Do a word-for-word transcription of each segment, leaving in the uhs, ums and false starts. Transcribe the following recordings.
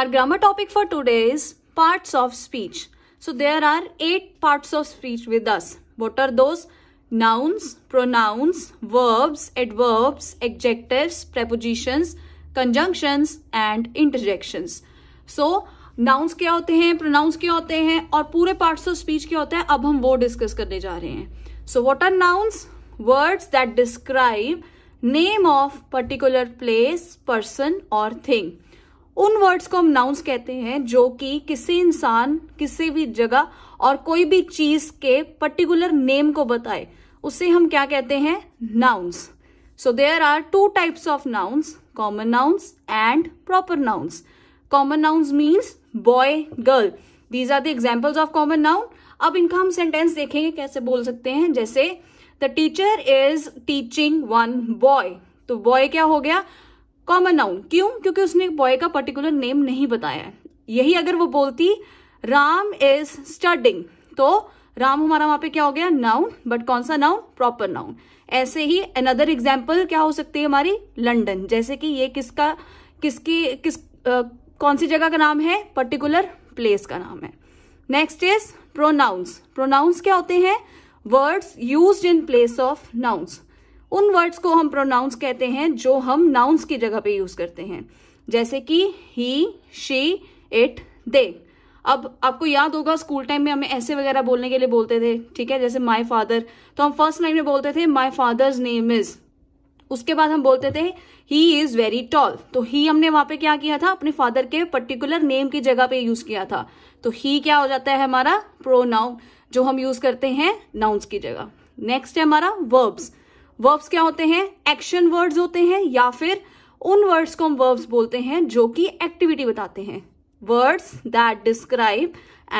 Our grammar topic for today is parts of speech. So there are eight parts of speech with us. What are those? Nouns, pronouns, verbs, adverbs, adjectives, prepositions, conjunctions and interjections. So nouns क्या होते हैं, pronouns क्या होते हैं और पूरे parts of speech क्या होता है, अब हम वो discuss करने जा रहे हैं. So what are nouns? Words that describe name of particular place, person or thing. उन वर्ड्स को हम नाउंस कहते हैं जो कि किसी इंसान, किसी भी जगह और कोई भी चीज के पर्टिकुलर नेम को बताए, उसे हम क्या कहते हैं, nouns. So there are two types of nouns, common nouns and proper nouns. Common nouns means boy, girl. These are the examples of common noun. अब इनका हम सेंटेंस देखेंगे कैसे बोल सकते हैं. जैसे the teacher is teaching one boy, तो बॉय क्या हो गया, कॉमन नाउन. क्यों? क्योंकि उसने बॉय का पर्टिकुलर नेम नहीं बताया है. यही अगर वो बोलती राम इज स्टडिंग, तो राम हमारा वहां पे क्या हो गया, नाउन. बट कौन सा नाउन, प्रॉपर नाउन. ऐसे ही अनदर एग्जांपल क्या हो सकती है हमारी, लंदन. जैसे कि ये किसका, किसकी, किस आ, कौन सी जगह का नाम है, पर्टिकुलर प्लेस का नाम है. Next is pronounce. प्रोनाउंस क्या होते हैं, words used in place of nouns. उन वर्ड्स को हम प्रोनाउंस कहते हैं जो हम नाउंस की जगह पे यूज करते हैं. जैसे कि ही, शी, इट, दे. अब आपको याद होगा स्कूल टाइम में हमें ऐसे वगैरह बोलने के लिए बोलते थे, ठीक है. जैसे माय फादर, तो हम फर्स्ट लाइन में बोलते थे माय फादर्स नेम इज. उसके बाद हम बोलते थे ही इज वेरी टॉल. तो ही हमने वहां पे क्या किया था, अपने फादर के पर्टिकुलर नेम की जगह पे यूज किया था. तो ही क्या हो जाता है हमारा प्रोनाउन जो हम यूज करते हैं नाउंस की जगह. नेक्स्ट है हमारा वर्ब्स. वर्ब्स क्या होते हैं, एक्शन वर्ड्स होते हैं या फिर उन वर्ड्स को हम वर्ब्स बोलते हैं जो कि एक्टिविटी बताते हैं. Words that describe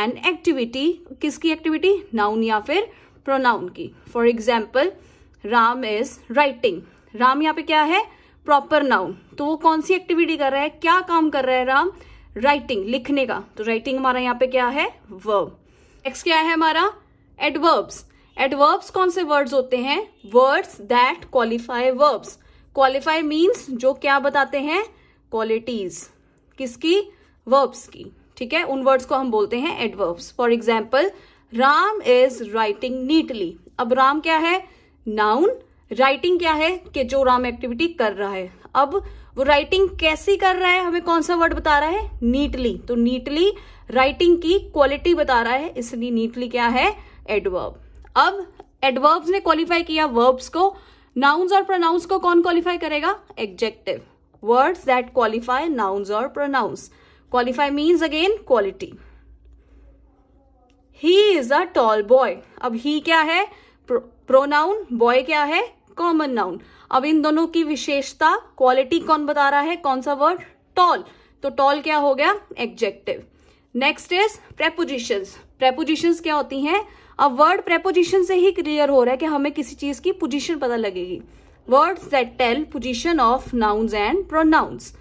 an activity. किसकी एक्टिविटी, नाउन या फिर प्रोनाउन की. For example Ram is writing. Ram यहाँ पे क्या है, प्रॉपर नाउन. तो वो कौन सी एक्टिविटी कर रहा है, क्या काम कर रहा है राम, राइटिंग, लिखने का. तो राइटिंग हमारा यहाँ पे क्या है, वर्ब. नेक्स्ट क्या है हमारा, एडवर्ब्स. एडवर्ब्स कौन से वर्ड्स होते हैं, words that qualify verbs. Qualify means जो क्या बताते हैं, क्वालिटीज. किसकी, वर्ब्स की, ठीक है. उन वर्ड्स को हम बोलते हैं adverbs. For example Ram is writing neatly. अब राम क्या है, नाउन. राइटिंग क्या है, कि जो राम एक्टिविटी कर रहा है. अब वो राइटिंग कैसी कर रहा है, हमें कौन सा वर्ड बता रहा है, नीटली. तो नीटली राइटिंग की क्वालिटी बता रहा है, इसलिए नीटली क्या है, एडवर्ब. अब एडवर्ब्स ने क्वालिफाई किया वर्ब्स को. नाउन्स और प्रोनाउंस को कौन क्वालिफाई करेगा, adjective. Words that qualify nouns और pronouns. Qualify means again quality. He is a tall boy. अब ही क्या है, प्रोनाउन. बॉय क्या है, कॉमन नाउन. अब इन दोनों की विशेषता, क्वालिटी कौन बता रहा है, कौन सा वर्ड, टॉल. तो टॉल क्या हो गया, adjective. Next is prepositions. Prepositions क्या होती हैं, अब वर्ड प्रेपोजिशन से ही क्लियर हो रहा है कि हमें किसी चीज की पोजीशन पता लगेगी. Words that tell position of nouns and pronouns.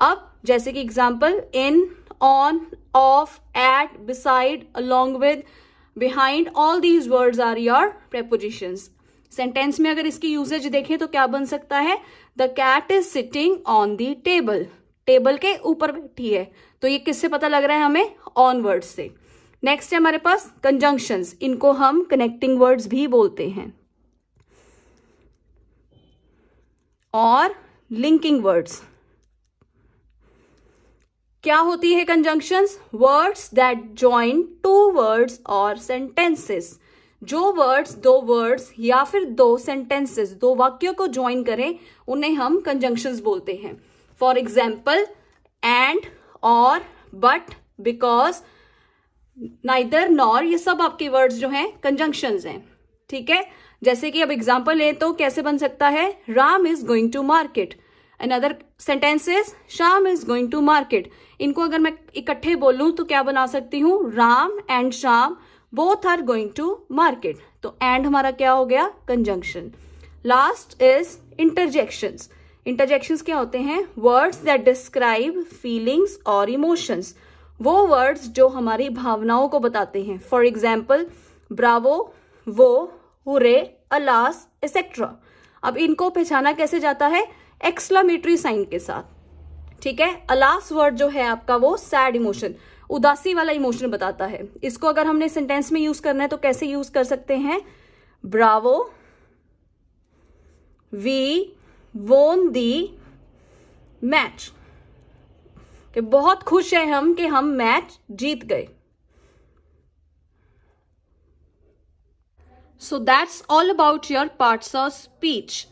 अब जैसे कि example in, on, of, at, beside, along with, behind, all these words are your prepositions. Sentence में अगर इसकी यूजेज देखें तो क्या बन सकता है, the cat is sitting on the table. Table के ऊपर बैठी है. तो ये किससे पता लग रहा है हमें, ऑन वर्ड से. नेक्स्ट है हमारे पास कंजंक्शंस. इनको हम कनेक्टिंग वर्ड्स भी बोलते हैं और लिंकिंग वर्ड्स. क्या होती है conjunctions, words that join two words और सेंटेंसेस. जो वर्ड्स दो वर्ड्स या फिर दो सेंटेंसेस, दो वाक्यों को ज्वाइन करें, उन्हें हम कंजंक्शंस बोलते हैं. फॉर एग्जाम्पल एंड, और, बट, बिकॉज, नाइदर, नॉर, ये सब आपके वर्ड्स जो हैं कंजंक्शंस हैं, ठीक है. जैसे कि अब एग्जांपल ले तो कैसे बन सकता है, Ram is going to market. Another sentence is Shyam is going to market. इनको अगर मैं इकट्ठे बोलूं तो क्या बना सकती हूँ, Ram and Shyam both are going to market. तो एंड हमारा क्या हो गया, conjunction. Last is interjections. Interjections क्या होते हैं, वर्ड्स दैट डिस्क्राइब फीलिंग्स और इमोशंस. वो वर्ड्स जो हमारी भावनाओं को बताते हैं. फॉर एग्जाम्पल ब्रावो, वो, हुरे, अलास, एक्सेट्रा. अब इनको पहचाना कैसे जाता है, एक्सक्लेमेटरी साइन के साथ. ठीक है। लास्ट वर्ड जो है आपका वो सैड इमोशन, उदासी वाला इमोशन बताता है। इसको अगर हमने सेंटेंस में यूज करना है तो कैसे यूज कर सकते हैं? ब्रावो, वी वोन दी मैच, कि बहुत खुश है हम कि हम मैच जीत गए। So that's all about your parts of speech.